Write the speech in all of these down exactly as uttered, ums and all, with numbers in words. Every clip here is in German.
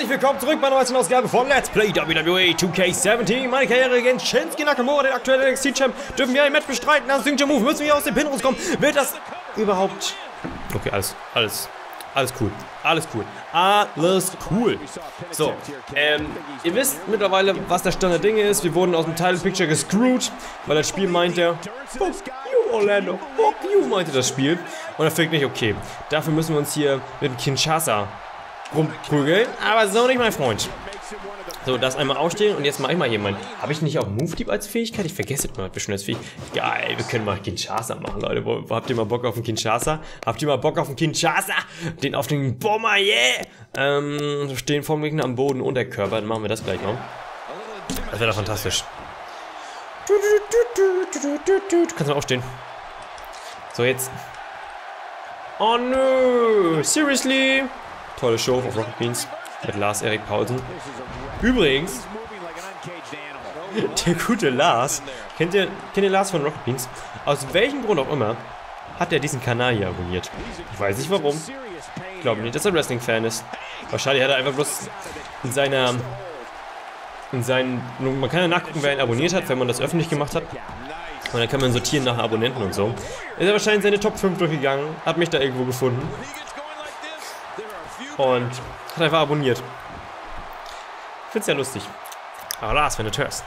Herzlich willkommen zurück bei einer weiteren Ausgabe von Let's Play W W E zwei K siebzehn. Meine Karriere gegen Shinsuke Nakamura, den aktuellen N X T-Champ. Dürfen wir ein Match bestreiten? Nach Signature Move müssen wir aus dem Pin rauskommen. Wird das überhaupt... Okay, alles, alles, alles cool. Alles cool. Alles cool. So, ähm, ihr wisst mittlerweile, was der Stand der Dinge ist. Wir wurden aus dem Title Picture gescrewt, weil das Spiel meint er... Fuck you, Orlando. Fuck you, meinte das Spiel. Und da fängt nicht, okay, dafür müssen wir uns hier mit Kinshasa... rumprügeln, aber so nicht, mein Freund. So, das einmal aufstehen und jetzt mache ich mal jemand. Habe ich nicht auch Move Deep als Fähigkeit? Ich vergesse mal, bestimmt als Fähigkeit. Geil, wir können mal Kinshasa machen, Leute. Habt ihr mal Bock auf einen Kinshasa? Habt ihr mal Bock auf einen Kinshasa? Den auf den Bomber, yeah! Ähm, stehen vor dem Gegner am Boden und der Körper, dann machen wir das gleich noch. Das wäre doch fantastisch. Du, du, du, du, du, du, du. Kannst du mal aufstehen. So, jetzt. Oh nö, seriously? Tolle Show auf Rocket Beans mit Lars Erik Paulsen. Übrigens, der gute Lars, kennt ihr, kennt ihr Lars von Rocket Beans? Aus welchem Grund auch immer hat er diesen Kanal hier abonniert. Ich weiß nicht warum. Ich glaube nicht, dass er Wrestling-Fan ist. Wahrscheinlich hat er einfach bloß in seiner... in seinen... Man kann ja nachgucken, wer ihn abonniert hat, wenn man das öffentlich gemacht hat. Und dann kann man sortieren nach Abonnenten und so. Ist er wahrscheinlich seine Top fünf durchgegangen, hat mich da irgendwo gefunden. Und hat einfach abonniert. Ich find's ja lustig. Aber Lars, wenn du hörst.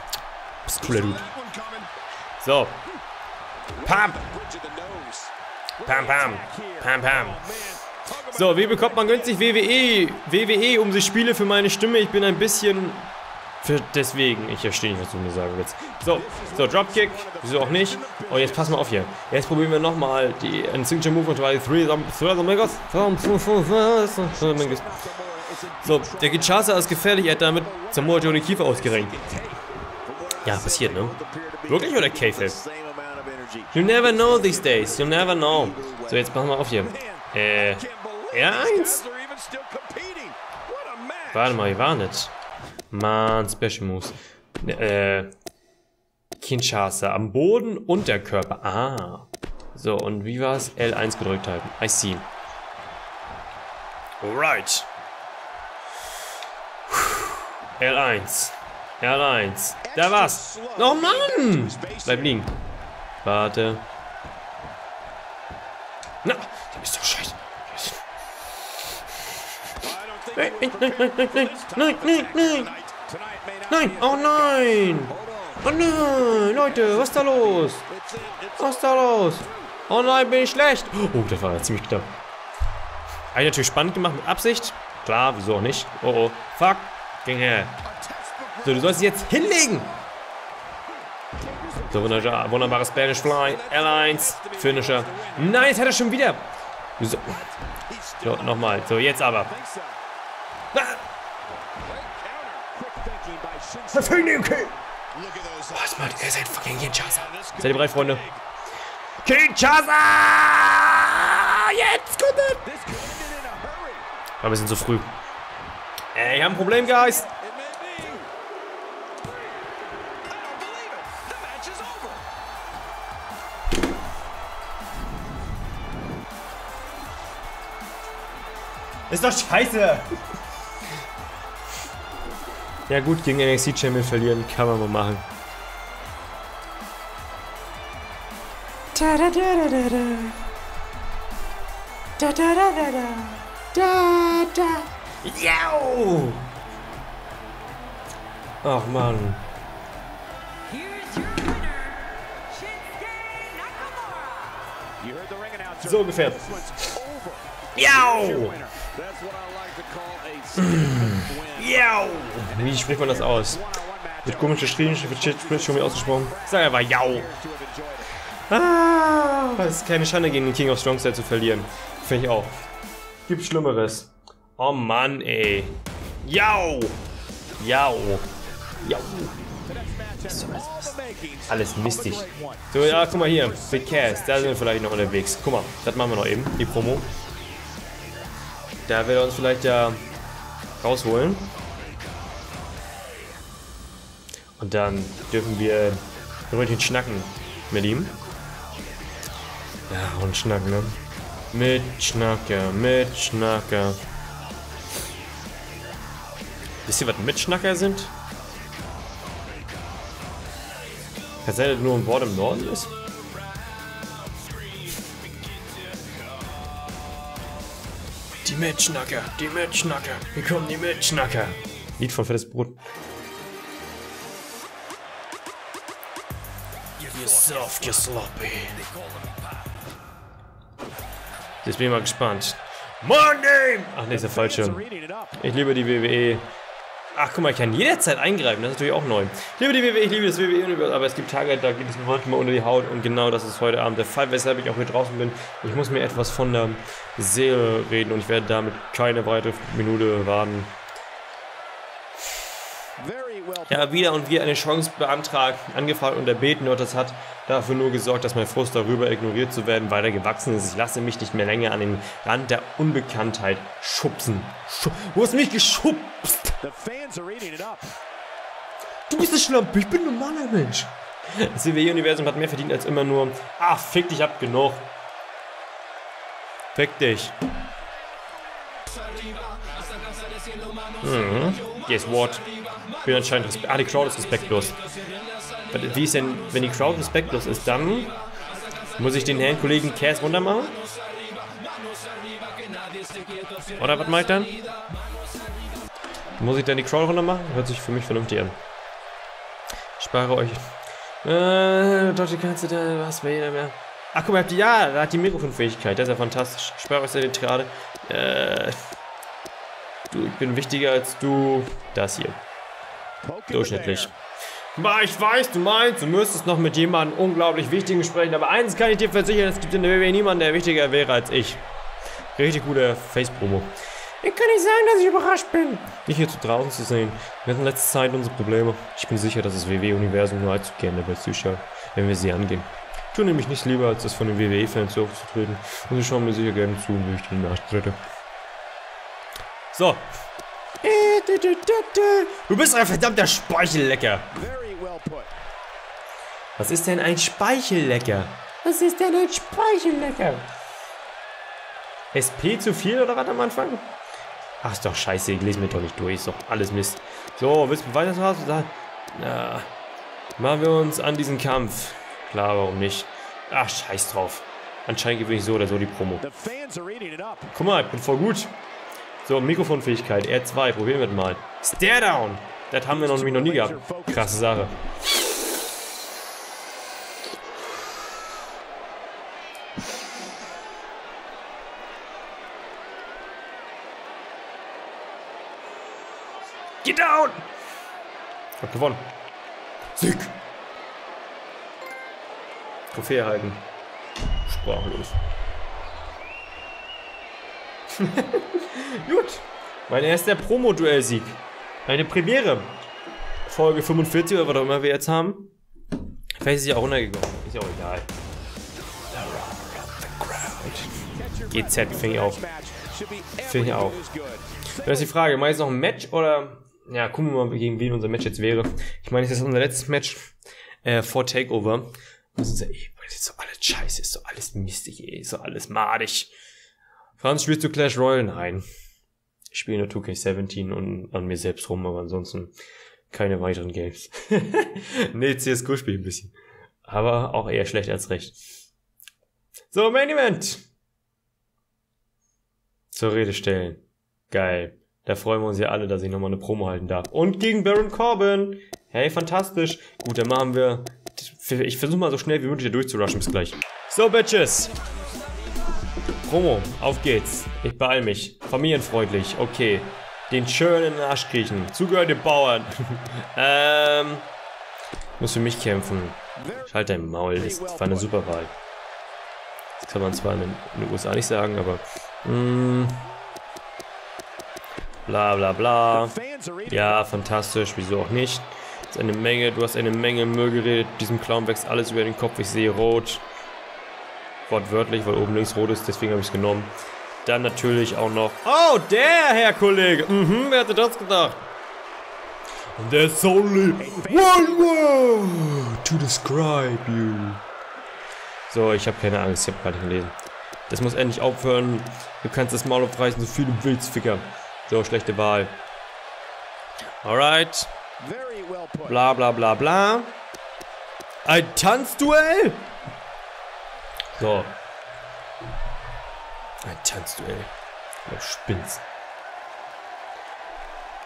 Bist cooler Dude. So. Pam! Pam, pam. Pam, pam. So, wie bekommt man günstig W W E? W W E um sich Spiele für meine Stimme. Ich bin ein bisschen... Für deswegen. Ich verstehe nicht, was du mir sagen willst. So, so, Dropkick. Wieso auch nicht? Und jetzt pass mal auf hier. Jetzt probieren wir nochmal die Signature Move und drei. So, der Kinshasa ist gefährlich. Er hat damit Samoa Joe den Kiefer ausgerenkt. Ja, passiert, ne? Wirklich oder K-Fab? You never know these days. You never know. So, jetzt pass mal auf hier. Äh, eins. Warte mal, ich war nicht. Mann, Special Moves. Äh, Kinshasa am Boden und der Körper. Ah. So, und wie war es? L eins gedrückt halten. I see. Alright. L eins. L eins. Da war's. Oh Mann! Bleib liegen. Warte. Na, du bist doch scheiße. Nein, nein, nein, nein, nein, nein, nein, nein, oh nein, oh nein, Leute, was ist da los, was ist da los, oh nein, bin ich schlecht, oh, das war ziemlich knapp, habe ich natürlich spannend gemacht mit Absicht, klar, wieso auch nicht, oh oh, fuck, ging her, so, du sollst dich jetzt hinlegen, so, wunderbar, wunderbares Spanish Fly, L eins, Finisher, nein, jetzt hat er schon wieder, so, so nochmal, so, jetzt aber, verfügen den Kill! Was macht ihr? Seid fucking Kinshasa! Seid ihr bereit, Freunde? Kinshasa! Jetzt kommt er! War ein bisschen zu früh. Ey, ich hab ein Problem, Guys! Ist doch scheiße! Ja gut, gegen N X T-Champion verlieren kann man mal machen. Ach Mann. So ungefähr. Yow! Yow! Wie spricht man das aus? Mit komischer Schrieben, wird schon wieder ausgesprochen. Sag aber Yow! Ah, das ist keine Schande, gegen den King of Strongstyle zu verlieren. Finde ich auch. Gibt Schlimmeres. Oh Mann, ey. Yow! Yow! Yow! Alles mistig. So, ja, guck mal hier. Big Cass, da sind wir vielleicht noch unterwegs. Guck mal, das machen wir noch eben, die Promo. Da will er uns vielleicht ja rausholen. Und dann dürfen wir ein Röntchen schnacken mit ihm. Ja, und schnacken, ne? Mit Schnacker, mit Schnacker. Wisst ihr, was Mitschnacker sind? Kann sein, dass nur ein Wort im Norden ist? Die Mitschnacker, die Mitschnacker, hier kommen die Mitschnacker. Lied von Fettes Brot. You're soft, you're sloppy. Jetzt bin ich mal gespannt. My name! Ach ne, ist der falsche. Ich liebe die W W E. Ach guck mal, ich kann jederzeit eingreifen, das ist natürlich auch neu. Ich liebe die W W E, ich liebe das W W E, aber es gibt Tage, da geht es mir manchmal unter die Haut und genau das ist heute Abend der Fall, weshalb ich auch hier draußen bin. Ich muss mir etwas von der Seele reden und ich werde damit keine weitere Minute warten. Ja, wieder und wieder eine Chance beantragt, angefragt und erbeten, und das hat dafür nur gesorgt, dass mein Frust darüber, ignoriert zu werden, weiter gewachsen ist. Ich lasse mich nicht mehr länger an den Rand der Unbekanntheit schubsen. Schub Wo hast du mich geschubst? Du bist eine Schlampe, ich bin ein normaler Mensch. Das W W E-Universum hat mehr verdient als immer nur, ah, fick dich, hab genug. Fick dich. Mhm. Yes, what? Ich bin anscheinend respektlos. Ah, die Crowd ist respektlos. Wie ist denn, wenn die Crowd respektlos ist, dann muss ich den Herrn Kollegen Cass runter machen? Oder was mache ich dann? Muss ich dann die Crowd runter machen? Hört sich für mich vernünftig an. Ich spare euch. Äh, Deutsche kannst du da, was will jeder mehr? Ach, guck mal, habt ihr, ja, da hat die Mikrofonfähigkeit. Das ist ja fantastisch. Ich spare euch seine Tirade. Äh, du, ich bin wichtiger als du. Das hier. Durchschnittlich. Ich weiß, du meinst, du müsstest noch mit jemandem unglaublich Wichtigen sprechen, aber eins kann ich dir versichern, es gibt in der W W E niemanden, der wichtiger wäre als ich. Richtig guter Face-Promo. Ich kann nicht sagen, dass ich überrascht bin, dich hier zu draußen zu sehen. Wir hatten in letzter Zeit unsere Probleme. Ich bin sicher, dass das W W E-Universum nur allzu gerne dabei zuschaut, wenn wir sie angehen. Ich tue nämlich nichts lieber, als das von den W W E-Fans so aufzutreten. Und sie schauen mir sicher gerne zu, wie ich den nachtrete. So. Du bist ein verdammter Speichellecker. Was ist denn ein Speichellecker? Was ist denn ein Speichellecker? S P zu viel oder was am Anfang? Ach, ist doch scheiße, ich lese mir doch nicht durch, ist doch alles Mist. So, willst du weiter was sagen? Na, machen wir uns an diesen Kampf. Klar, warum nicht? Ach, scheiß drauf. Anscheinend gebe ich so oder so die Promo. Guck mal, ich bin voll gut. So, Mikrofonfähigkeit, R zwei, probieren wir das mal. Stare down! Das haben wir noch nie, noch nie gehabt. Krasse Sache. Get down! Ich hab gewonnen. Sieg! Trophäe halten. Sprachlos. Gut, mein erster Promo-Duell-Sieg. Eine Premiere. Folge fünfundvierzig oder was auch immer wir jetzt haben. Vielleicht ist sie auch runtergegangen. Ist ja auch egal. G Z fing ich auf. Fing ich auf. Das ist die Frage, meinst du noch ein Match oder... Ja, gucken wir mal, gegen wen unser Match jetzt wäre. Ich meine, das ist unser letztes Match äh, vor Takeover. Das ist ja eh, das ist so alles scheiße, ist so alles mistig, eh, ist so alles madig. Franz, spielst du Clash Royale? Nein. Ich spiele nur zwei K siebzehn und an mir selbst rum, aber ansonsten keine weiteren Games. Nee, C S G O spiele ich ein bisschen. Aber auch eher schlecht als recht. So, Main Event! Zur Rede stellen. Geil. Da freuen wir uns ja alle, dass ich nochmal eine Promo halten darf. Und gegen Baron Corbin! Hey, fantastisch! Gut, dann machen wir... Ich versuche mal so schnell wie möglich hier durchzurushen. Bis gleich. So, Bitches! Promo, auf geht's. Ich beeil mich. Familienfreundlich, okay. Den schönen Arsch kriechen. Zugehörige Bauern. ähm. Muss für mich kämpfen. Schalt dein Maul, das war eine super Wahl. Das kann man zwar in den U S A nicht sagen, aber. Mm, bla bla bla. Ja, fantastisch, wieso auch nicht. Das ist eine Menge, du hast eine Menge Müll geredet. Diesem Clown wächst alles über den Kopf, ich sehe rot. Wortwörtlich, weil oben links rot ist, deswegen habe ich es genommen. Dann natürlich auch noch... Oh, der Herr Kollege! Mhm, wer hätte das gedacht? And there's only one word to describe you. So, ich habe keine Angst, ich habe gerade gelesen. Das muss endlich aufhören. Du kannst das Maul aufreißen, so viel du willst, Ficker. So, schlechte Wahl. Alright. Bla bla bla bla. Ein Tanzduell? So. Ein Tanzduell. Du spinnst.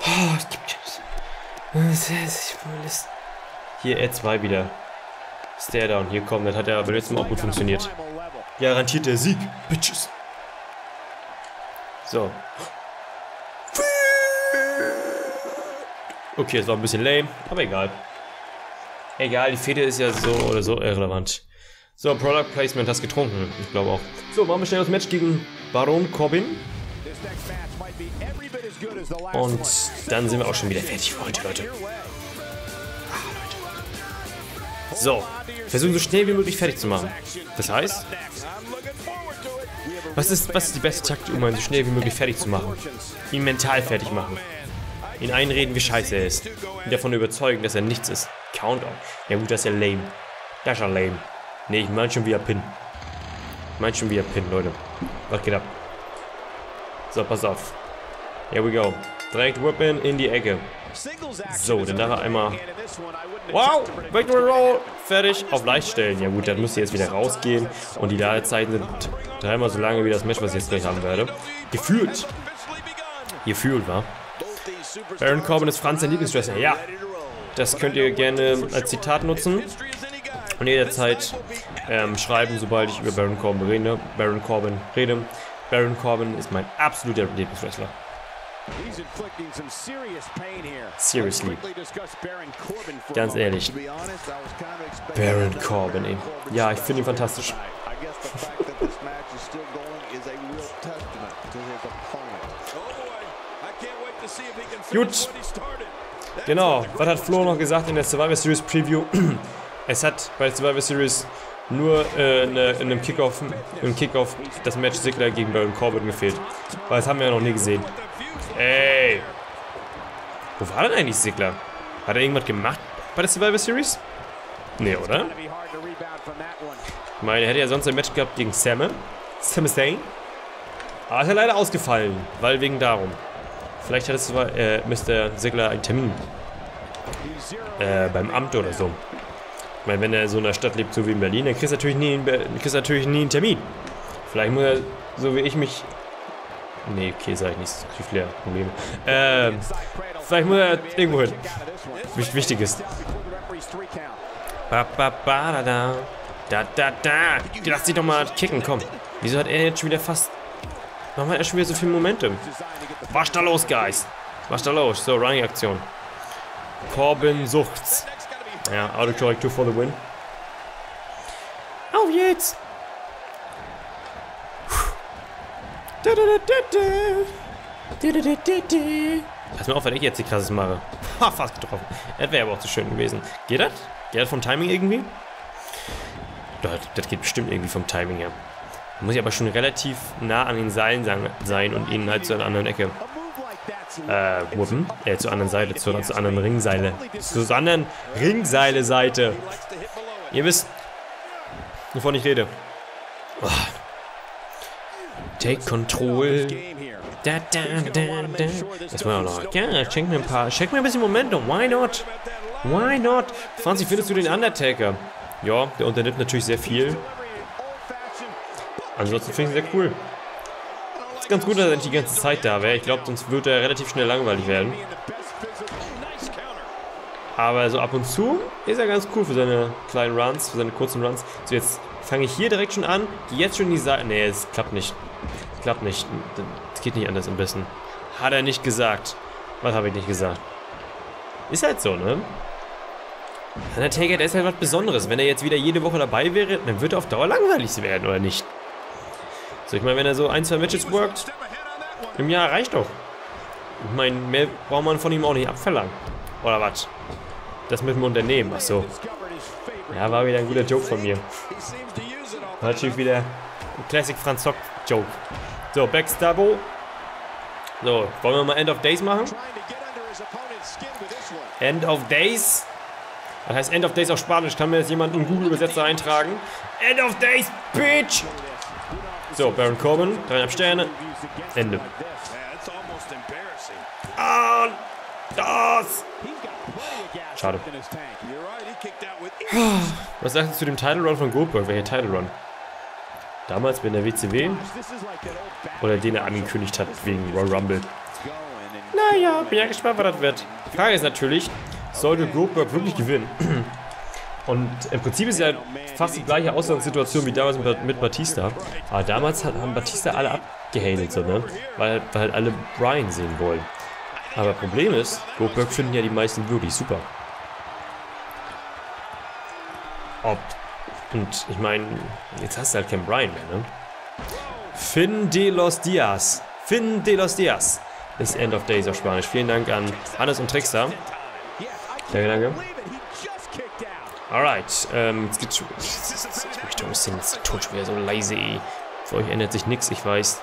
Oh, es gibt Chips. Hier R zwei wieder. Stairdown. Hier kommt. Das hat ja beim letzten Mal auch gut funktioniert. Garantiert der Sieg. Bitches. So. Okay, es war ein bisschen lame, aber egal. Egal, die Fehde ist ja so oder so irrelevant. So, Product Placement, hast getrunken. Ich glaube auch. So, machen wir schnell das Match gegen Baron Corbin. Und dann sind wir auch schon wieder fertig für heute, Leute. So, versuchen so schnell wie möglich fertig zu machen. Das heißt, was ist, was ist die beste Taktik, um ihn so schnell wie möglich fertig zu machen? Ihn mental fertig machen. Ihn einreden, wie scheiße er ist. Ihn davon überzeugen, dass er nichts ist. Countdown. Ja gut, das ist ja lame. Das ist ja lame. Ne, ich meine schon wieder Pin. Ich meine schon wieder Pin, Leute. Was geht ab? So, pass auf. Here we go. Direkt Whippin in die Ecke. So, dann darf er einmal... Wow! Victory Roll! Fertig! Auf leicht stellen. Ja gut, dann müsst ihr jetzt wieder rausgehen. Und die Ladezeiten sind dreimal so lange wie das Match, was ich jetzt gleich haben werde. Gefühlt. Gefühlt, wa? Baron Corbin ist Franz, sein Lieblingswrestler. Ja, das könnt ihr gerne als Zitat nutzen und jederzeit ähm, schreiben, sobald ich über Baron Corbin rede. Baron Corbin rede. Baron Corbin ist mein absoluter Lieblingswrestler. Seriously. Ganz ehrlich. Baron Corbin, ey. Ja, ich finde ihn fantastisch. Gut. Genau. Was hat Flo noch gesagt in der Survivor Series Preview? Es hat bei der Survivor Series nur äh, ne, in einem Kickoff, im Kickoff das Match Ziggler gegen Baron Corbin gefehlt. Weil das haben wir ja noch nie gesehen. Ey. Wo war denn eigentlich Ziggler? Hat er irgendwas gemacht bei der Survivor Series? Nee, oder? Ich meine, er hätte ja sonst ein Match gehabt gegen Samuel. Samuel Sane. Aber ist ja leider ausgefallen. Weil wegen darum. Vielleicht hattest du äh, Mister Ziggler einen Termin äh, beim Amt oder so. Ich meine, wenn er so in der Stadt lebt, so wie in Berlin, dann kriegst du natürlich nie, kriegst natürlich nie einen Termin. Vielleicht muss er, so wie ich mich... Nee, okay, sag ich nicht, zu viel Probleme. Ähm, vielleicht muss er irgendwo hin. Nichts Wichtiges. Ba, ba, ba, da, da. Da, da, da. Lass dich doch mal kicken, komm. Wieso hat er jetzt schon wieder fast... Warum hat er schon wieder so viel Momentum? Was da los, Guys? Was da los? So, Running-Aktion. Corbin sucht's. Ja, Autokorrektur for the win. Auf jetzt! Da, da, da, da, da. Da, da, da, da. Pass mal auf, wenn ich jetzt die krasses mache. Ha, fast getroffen. Das wäre aber auch zu schön gewesen. Geht das? Geht das vom Timing irgendwie? Das, das geht bestimmt irgendwie vom Timing her. Muss ich aber schon relativ nah an den Seilen sein und ihn halt zu einer anderen Ecke äh, wuppen. Äh, zur anderen Seite, zur, zur anderen Ringseile. Zur anderen Ringseile-Seite. Ihr wisst, wovon ich rede. Oh. Take Control. Da, da, da, da. Das war auch noch. Ja, schenk mir ein paar, schenk mir ein bisschen Momentum. Why not? Why not? Franz, wie findest du den Undertaker? Ja, der unternimmt natürlich sehr viel. Ansonsten finde ich ihn sehr cool. Ist ganz gut, dass er nicht die ganze Zeit da wäre. Ich glaube, sonst würde er relativ schnell langweilig werden. Aber so ab und zu ist er ganz cool für seine kleinen Runs, für seine kurzen Runs. So, jetzt fange ich hier direkt schon an. Gehe jetzt schon in die Seite. Nee, es klappt nicht. Es klappt nicht. Es geht nicht anders am besten. Hat er nicht gesagt. Was habe ich nicht gesagt? Ist halt so, ne? Undertaker, der ist halt was Besonderes. Wenn er jetzt wieder jede Woche dabei wäre, dann wird er auf Dauer langweilig werden, oder nicht? So, ich meine, wenn er so ein, zwei Matches workt, im Jahr reicht doch. Ich meine, mehr braucht man von ihm auch nicht abverlangen. Oder was? Das mit dem Unternehmen, ach so. Ja, war wieder ein guter Joke von mir. War natürlich wieder ein Classic Franz Zock Joke. So, Backstabo. So, wollen wir mal End of Days machen? End of Days? Das heißt End of Days auf Spanisch. Kann mir jetzt jemand einen Google-Übersetzer eintragen? End of Days, bitch! So, Baron Corbin, dreieinhalb Sterne, Ende. Ah, Das! Schade. Was sagst du zu dem Title Run von Goldberg? Welcher Title Run? Damals mit der W C W? Oder den er angekündigt hat wegen Royal Rumble? Naja, bin ja gespannt, was das wird. Die Frage ist natürlich, sollte Goldberg wirklich gewinnen? Und im Prinzip ist ja halt fast die gleiche Ausgangssituation wie damals mit, mit Batista. Aber damals hat, haben Batista alle abgehatet, so, ne? Weil, weil halt alle Brian sehen wollen. Aber Problem ist, Goldberg finden ja die meisten wirklich super. Ob. Und ich meine, jetzt hast du halt keinen Brian mehr, ne? Finn de los Dias. Finn de los Dias. Ist End of Days auf Spanisch. Vielen Dank an Hannes und Trickster. Danke, danke. Alright, ähm, jetzt geht's schon. Ich möchte ein bisschen das Tonschwer so leise. Für euch ändert sich nichts, ich weiß.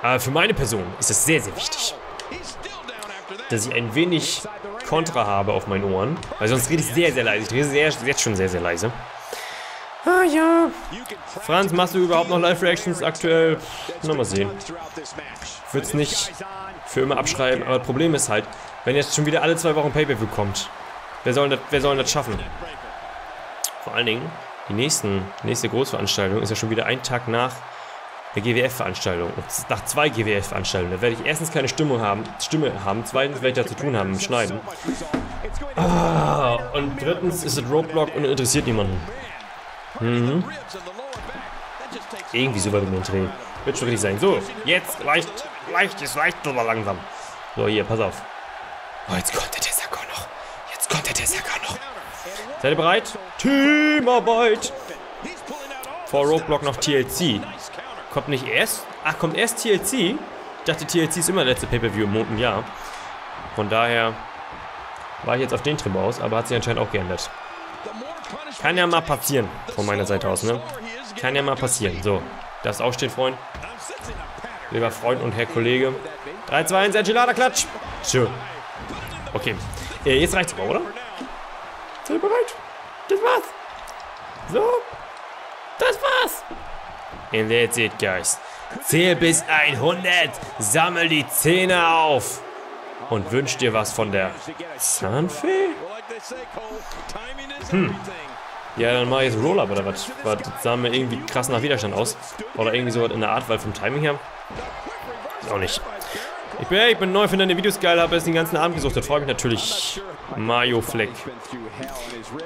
Aber für meine Person ist es sehr, sehr wichtig, dass ich ein wenig Kontra habe auf meinen Ohren. Weil sonst rede ich sehr, sehr leise. Ich rede sehr, jetzt schon sehr, sehr leise. Ah ja. Franz, machst du überhaupt noch Live-Reactions aktuell? Na, mal sehen. Ich würde es nicht für immer abschreiben. Aber das Problem ist halt, wenn jetzt schon wieder alle zwei Wochen Pay-Per-View kommt. Wer soll das, wer soll das schaffen? Vor allen Dingen, die nächsten, nächste Großveranstaltung ist ja schon wieder ein Tag nach der G W F-Veranstaltung. Nach zwei G W F-Veranstaltungen. Da werde ich erstens keine Stimme haben, Stimme haben. Zweitens werde ich da zu tun haben, mit Schneiden. Ah, und drittens ist es Roadblock und interessiert niemanden. Mhm. Irgendwie so weit um den Dreh. Wird schon richtig sein. So, jetzt leicht, leicht, es reicht aber langsam. So, hier, pass auf. Oh, jetzt kommt der Tessacker noch. Jetzt kommt der Tessacker noch. Seid ihr bereit? Teamarbeit! Vor Roadblock noch T L C. Kommt nicht erst? Ach, kommt erst T L C? Ich dachte, T L C ist immer der letzte Pay-Per-View im Monat, ja. Von daher war ich jetzt auf den Trim aus, aber hat sich anscheinend auch geändert. Kann ja mal passieren, von meiner Seite aus, ne? Kann ja mal passieren. So, darfst aufstehen, Freund. Lieber Freund und Herr Kollege. drei, zwei, eins, Angelada-Klatsch! Schön. Okay, jetzt reicht's aber, oder? Seid ihr bereit? Das war's. So. Das war's. And that's it, guys. Zähl bis hundert. Sammel die Zähne auf. Und wünsch dir was von der Zahnfee? Hm. Ja, dann mach ich jetzt Roll-Up oder was? Was sah mir irgendwie krass nach Widerstand aus. Oder irgendwie sowas in der Art, weil vom Timing her. Auch nicht. Ich bin, ich bin neu, finde deine Videos geil, habe es den ganzen Abend gesucht. Da freue ich mich natürlich. Mario Fleck.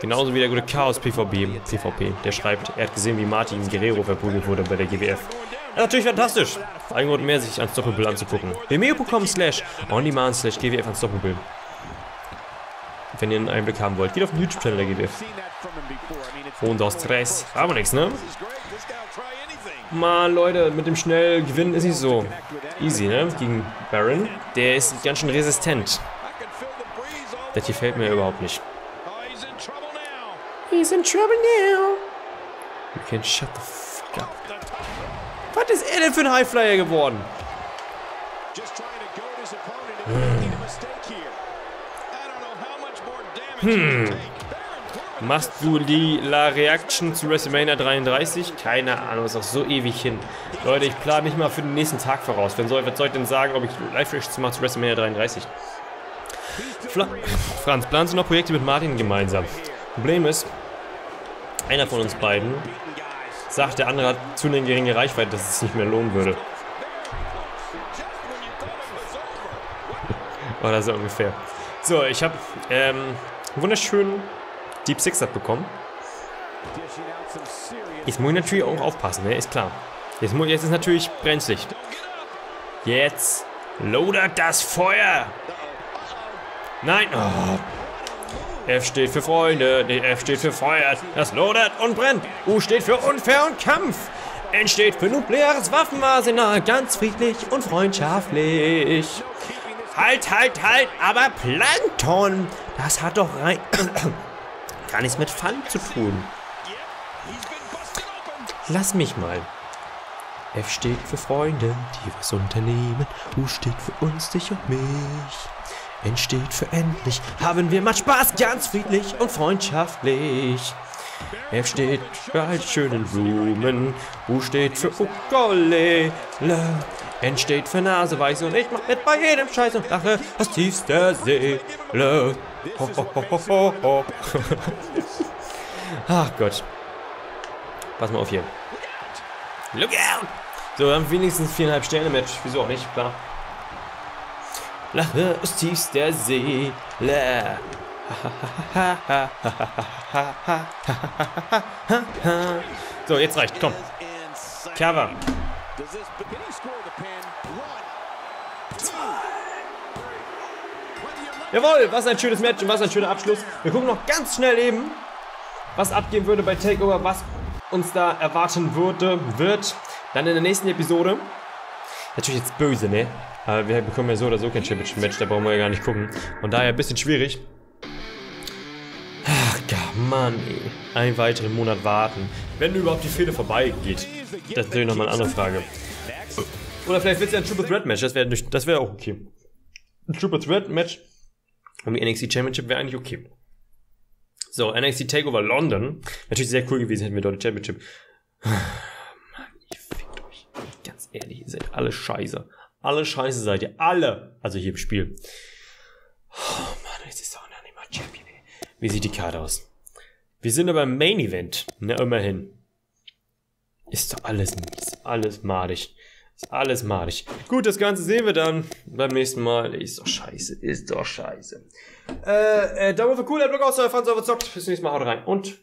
Genauso wie der gute Chaos P V B, P V P. Der schreibt, er hat gesehen, wie Martin Guerrero verprügelt wurde bei der G W F. Das ist natürlich fantastisch. Ein Grund mehr, sich Unstoppable anzugucken. Vimeo Punkt com slash on-demand slash G W F Unstoppable. Wenn ihr einen Einblick haben wollt, geht auf den YouTube-Channel der G W F. Und aus Stress. Aber nichts, ne? Mann, Leute, mit dem schnell Gewinnen ist nicht so easy, ne? Gegen Baron. Der ist ganz schön resistent. Das gefällt mir überhaupt nicht. He's in trouble now. You can shut the fuck up. Was ist er denn für ein Highflyer geworden? Hm. Hm. Machst du die La Reaction zu WrestleMania dreiunddreißig? Keine Ahnung, ist auch so ewig hin. Leute, ich plane nicht mal für den nächsten Tag voraus. Wer soll, soll ich denn sagen, ob ich Live-Reactions mache zu WrestleMania dreiunddreißig? Fla Franz, planst du noch Projekte mit Martin gemeinsam? Problem ist, einer von uns beiden sagt, der andere hat zunehmend geringe Reichweite, dass es sich nicht mehr lohnen würde. Oder so ungefähr. So, ich habe ähm, einen wunderschönen Deep Six hat bekommen. Jetzt muss ich natürlich auch aufpassen, ne? Ist klar. Jetzt, muss, jetzt ist natürlich brenzlig. Jetzt lodert das Feuer. Nein. Oh. F steht für Freunde. Nee, F steht für Feuer. Das lodert und brennt. U steht für unfair und Kampf. N steht für nukleares Waffenarsenal. Ganz friedlich und freundschaftlich. Halt, halt, halt. Aber Plankton. Das hat doch rein... gar nichts mit Fun zu tun. Lass mich mal. F steht für Freunde, die was unternehmen. U steht für uns, dich und mich. N steht für endlich. Haben wir mal Spaß, ganz friedlich und freundschaftlich. F steht für einen schönen Blumen. U steht für Ukulele. entsteht für Naseweiße und ich mach mit bei jedem Scheiß und lache aus tiefster Seele. Ho, ho, ho, ho, ho, ho. Ach Gott. Pass mal auf hier. Look out! So, wir haben wenigstens viereinhalb Sterne Match. Wieso auch nicht? Klar. Lache aus tiefster Seele. So, jetzt reicht. Komm. Cover. Jawohl, was ein schönes Match und was ein schöner Abschluss. Wir gucken noch ganz schnell eben, was abgehen würde bei Takeover, was uns da erwarten würde, wird. Dann in der nächsten Episode. Natürlich jetzt böse, ne? Aber wir bekommen ja so oder so kein Championship-Match, da brauchen wir ja gar nicht gucken. Von daher ein bisschen schwierig. Ach, Mann, ey. Einen weiteren Monat warten. Wenn überhaupt die Fehde vorbeigeht. Das ist natürlich nochmal eine andere Frage. Oder vielleicht wird es ja ein Triple Threat Match, das wäre das wäre auch okay. Ein Triple Threat Match um die N X T Championship wäre eigentlich okay. So, N X T Takeover London. Natürlich sehr cool gewesen, hätten wir dort die Championship. Mann, ihr fickt euch. Ganz ehrlich, ihr seid alle scheiße. Alle scheiße seid ihr. Alle. Also hier im Spiel. Oh Mann, es ist doch noch nicht mal Champion. Wie sieht die Karte aus? Wir sind aber im Main Event. Na, immerhin. Ist doch alles, ist alles madig. Ist alles madig. Gut, das Ganze sehen wir dann beim nächsten Mal. Ist doch scheiße, ist doch scheiße. Äh, äh, Daumen für cool, der Blog aus, euer Fans, euer Zockt. Bis zum nächsten Mal, haut rein. Und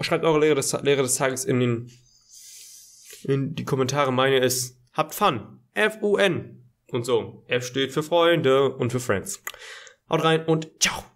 schreibt eure Lehre des, Lehre des Tages in, den, in die Kommentare. Meine ist, habt Fun. F U N. Und so. F steht für Freunde und für Friends. Haut rein und ciao.